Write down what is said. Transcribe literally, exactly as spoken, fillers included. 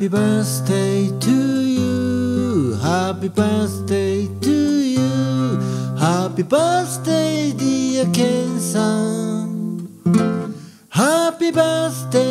Happy birthday to you, happy birthday to you, happy birthday dear Ken-san, happy birthday.